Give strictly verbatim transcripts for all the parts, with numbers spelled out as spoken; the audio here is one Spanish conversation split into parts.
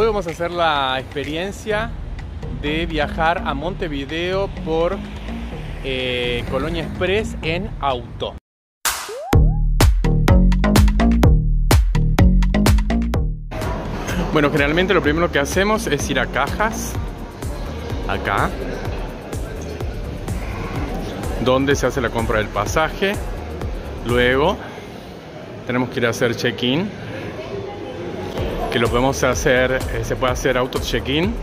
Hoy vamos a hacer la experiencia de viajar a Montevideo por eh, Colonia Express en auto. Bueno, generalmente lo primero que hacemos es ir a cajas, acá, donde se hace la compra del pasaje. Luego tenemos que ir a hacer check-in, que lo podemos hacer, eh, se puede hacer auto check-in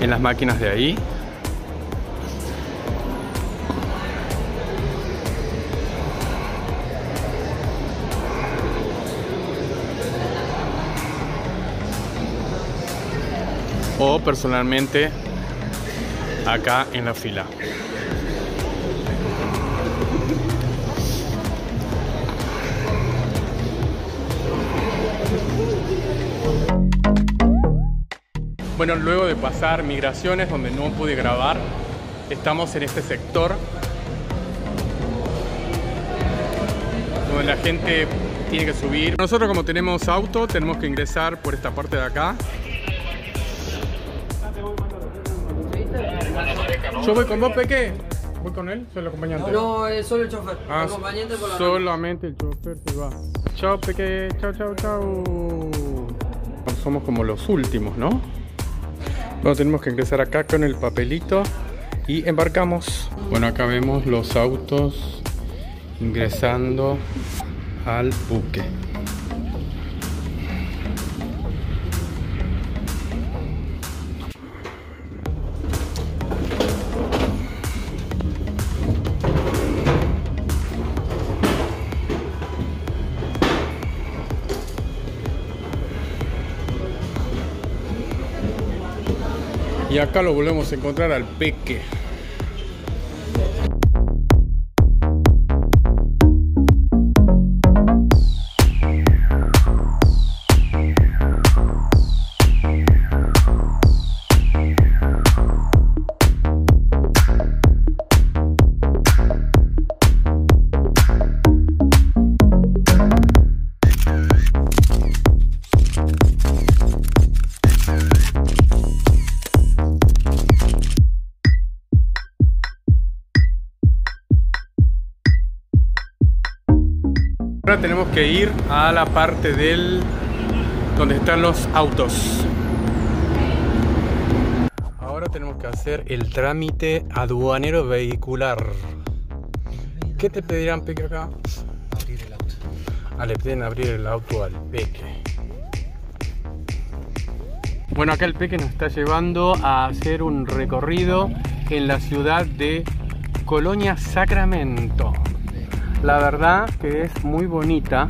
en las máquinas de ahí. O personalmente acá en la fila. Bueno, luego de pasar migraciones, donde no pude grabar, estamos en este sector donde la gente tiene que subir. Nosotros, como tenemos auto, tenemos que ingresar por esta parte de acá. ¿Yo voy con vos, Peque? ¿Voy con él? ¿Soy el acompañante? No, es solo el chofer. Ah, el acompañante por la solamente el chofer se va. Chao, Peque. Chao, chao, chao. Somos como los últimos, ¿no? Bueno, tenemos que ingresar acá con el papelito y embarcamos. Bueno, acá vemos los autos ingresando al buque. Y acá lo volvemos a encontrar al Peque. Ahora tenemos que ir a la parte del donde están los autos. Ahora tenemos que hacer el trámite aduanero vehicular. ¿Qué te pedirán, Peque, acá? Abrir el auto. Ah, le piden abrir el auto al Peque. Bueno, acá el Peque nos está llevando a hacer un recorrido en la ciudad de Colonia Sacramento. La verdad que es muy bonita,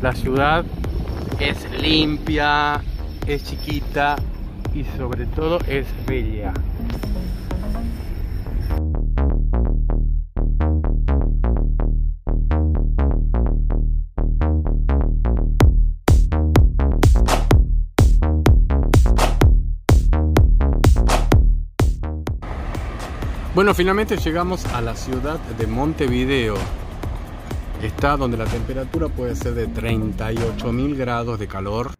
la ciudad es limpia, es chiquita y sobre todo es bella. Bueno, finalmente llegamos a la ciudad de Montevideo. Está donde la temperatura puede ser de treinta y ocho mil grados de calor